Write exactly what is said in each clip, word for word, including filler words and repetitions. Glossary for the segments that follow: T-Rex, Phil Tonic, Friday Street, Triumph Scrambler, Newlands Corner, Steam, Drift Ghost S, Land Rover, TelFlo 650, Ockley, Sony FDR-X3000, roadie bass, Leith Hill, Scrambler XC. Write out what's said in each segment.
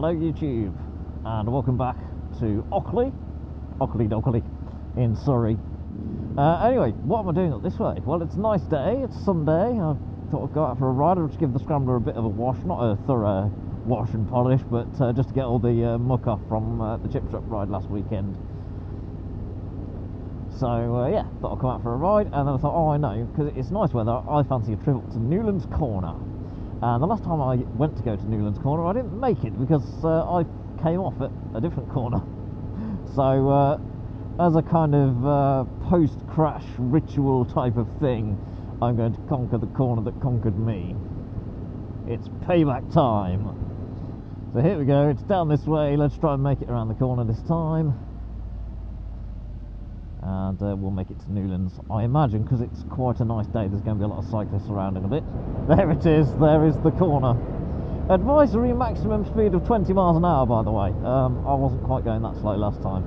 Hello YouTube, and welcome back to Ockley, Ockley Dockley in Surrey. Uh, anyway, what am I doing up this way? Well, it's a nice day, it's Sunday. I thought I'd go out for a ride. I'll just give the Scrambler a bit of a wash, not a thorough wash and polish, but uh, just to get all the uh, muck off from uh, the chip truck ride last weekend. So uh, yeah, thought I'd come out for a ride, and then I thought, oh I know, because it's nice weather, I fancy a trip up to Newlands Corner. And the last time I went to go to Newlands Corner, I didn't make it because uh, I came off at a different corner. So, uh, as a kind of uh, post-crash ritual type of thing, I'm going to conquer the corner that conquered me. It's payback time. So here we go, it's down this way, let's try and make it around the corner this time. And uh, we'll make it to Newlands, I imagine, because it's quite a nice day. There's going to be a lot of cyclists around in a bit. There it is, there is the corner. Advisory maximum speed of twenty miles an hour, by the way. Um, I wasn't quite going that slow last time.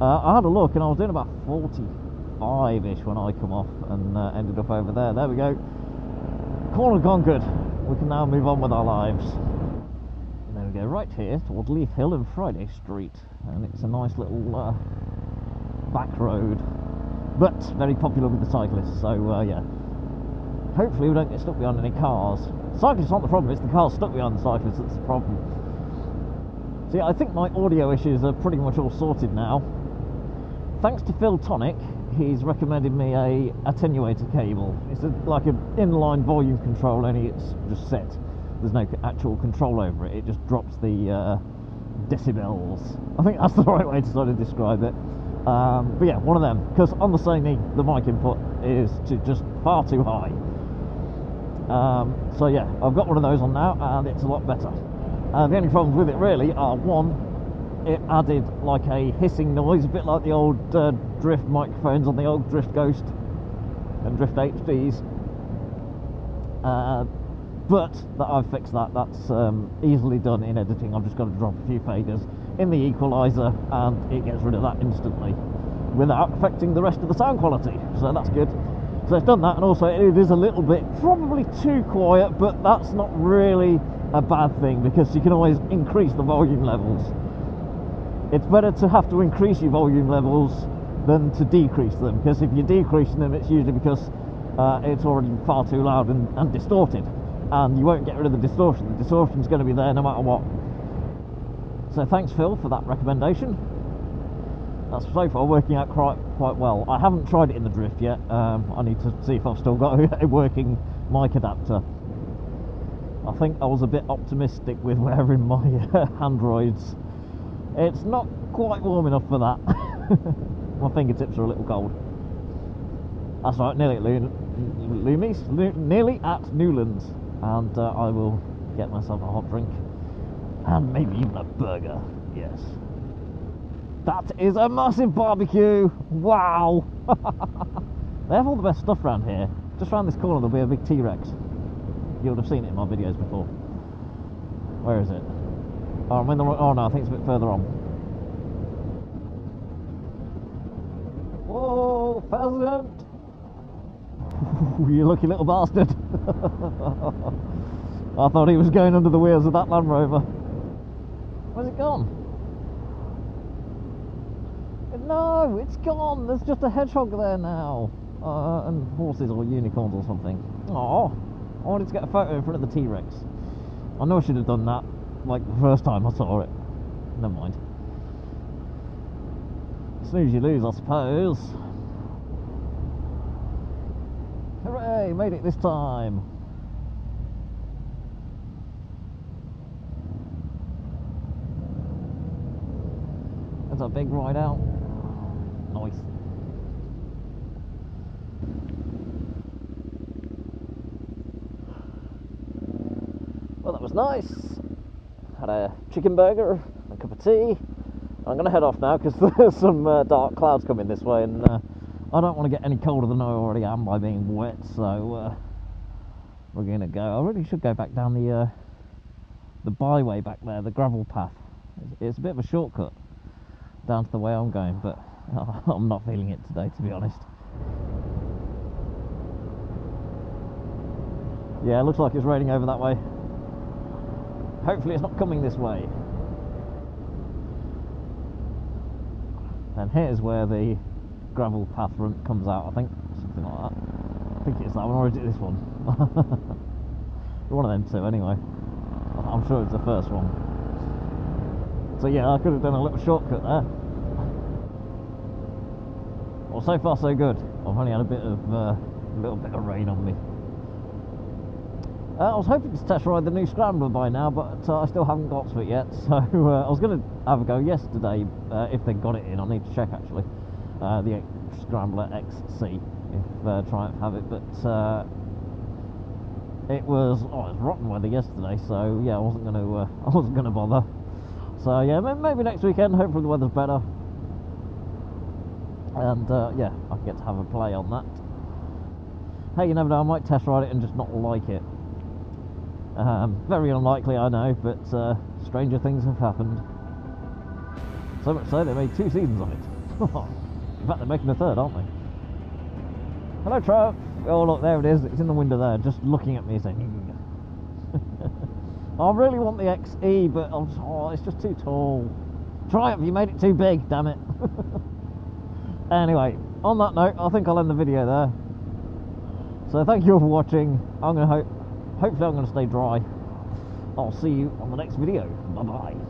Uh, I had a look and I was doing about forty-five-ish when I come off and uh, ended up over there. There we go. Corner conquered. We can now move on with our lives. And then we go right here towards Leith Hill and Friday Street. And it's a nice little... Uh, back road, but very popular with the cyclists, so uh, yeah, hopefully we don't get stuck behind any cars. Cyclists aren't the problem, it's the cars stuck behind the cyclists that's the problem. So yeah, I think my audio issues are pretty much all sorted now. Thanks to Phil Tonic, he's recommended me a attenuator cable. It's a, like an inline volume control, only it's just set. There's no actual control over it, it just drops the uh, decibels. I think that's the right way to sort of describe it. Um, but yeah, one of them, because on the Sony the mic input is to just far too high. Um, so yeah, I've got one of those on now and it's a lot better. Uh, the only problems with it really are, one, it added like a hissing noise, a bit like the old uh, drift microphones on the old Drift Ghost and Drift H Ds. Uh, but that I've fixed that, that's um, easily done in editing. I've just got to drop a few faders in the equaliser and it gets rid of that instantly without affecting the rest of the sound quality, so that's good. So it's done that, and also it is a little bit probably too quiet, but that's not really a bad thing because you can always increase the volume levels. It's better to have to increase your volume levels than to decrease them, because if you're decreasing them it's usually because uh, it's already far too loud and, and distorted, and you won't get rid of the distortion. The distortion's going to be there no matter what. So thanks Phil for that recommendation. That's so far working out quite, quite well. I haven't tried it in the drift yet. Um, I need to see if I've still got a working mic adapter. I think I was a bit optimistic with wearing my uh, Androids. It's not quite warm enough for that. My fingertips are a little cold. That's right, nearly at Lo Loomis, Lo nearly at Newlands, and uh, I will get myself a hot drink. And maybe even a burger, yes. That is a massive barbecue! Wow! They have all the best stuff around here. Just round this corner there'll be a big T-Rex. You would have seen it in my videos before. Where is it? Oh, I'm in the wrong... Oh no, I think it's a bit further on. Whoa, pheasant! You lucky little bastard! I thought he was going under the wheels of that Land Rover. Where's it gone? No, it's gone. There's just a hedgehog there now. Uh, and horses or unicorns or something. Oh, I wanted to get a photo in front of the T-Rex. I know I should have done that, like, the first time I saw it. Never mind. Snooze you lose, I suppose. Hooray, made it this time. A big ride out. Nice. Well, that was nice. Had a chicken burger and a cup of tea. I'm going to head off now because there's some uh, dark clouds coming this way, and uh, I don't want to get any colder than I already am by being wet, so uh, we're going to go. I really should go back down the, uh, the byway back there, the gravel path. It's a bit of a shortcut down to the way I'm going, but I'm not feeling it today, to be honest. Yeah, it looks like it's raining over that way. Hopefully it's not coming this way. And here's where the gravel path run comes out, I think, something like that. I think it's that one, or is it this one? One of them two, anyway. I'm sure it's the first one. So yeah, I could have done a little shortcut there. Well, so far so good. I've only had a bit of, uh, a little bit of rain on me. Uh, I was hoping to test ride the new Scrambler by now, but uh, I still haven't got to it yet, so uh, I was going to have a go yesterday, uh, if they got it in. I need to check, actually, uh, the Scrambler X C, if uh, Triumph have it, but uh, it was, oh, it was rotten weather yesterday, so yeah, I wasn't going to, uh, I wasn't going to bother. So yeah, maybe next weekend, hopefully the weather's better, and uh, yeah, I can get to have a play on that. Hey, you never know, I might test ride it and just not like it. Um, very unlikely, I know, but uh, stranger things have happened. So much so, they made two seasons of it. In fact, they're making a third, aren't they? Hello, Triumph! Oh, look, there it is. It's in the window there, just looking at me saying... I really want the X E, but I'm, oh, it's just too tall. Triumph, you made it too big, damn it. Anyway, on that note, I think I'll end the video there. So thank you all for watching. I'm going to hope... Hopefully I'm going to stay dry. I'll see you on the next video. Bye-bye.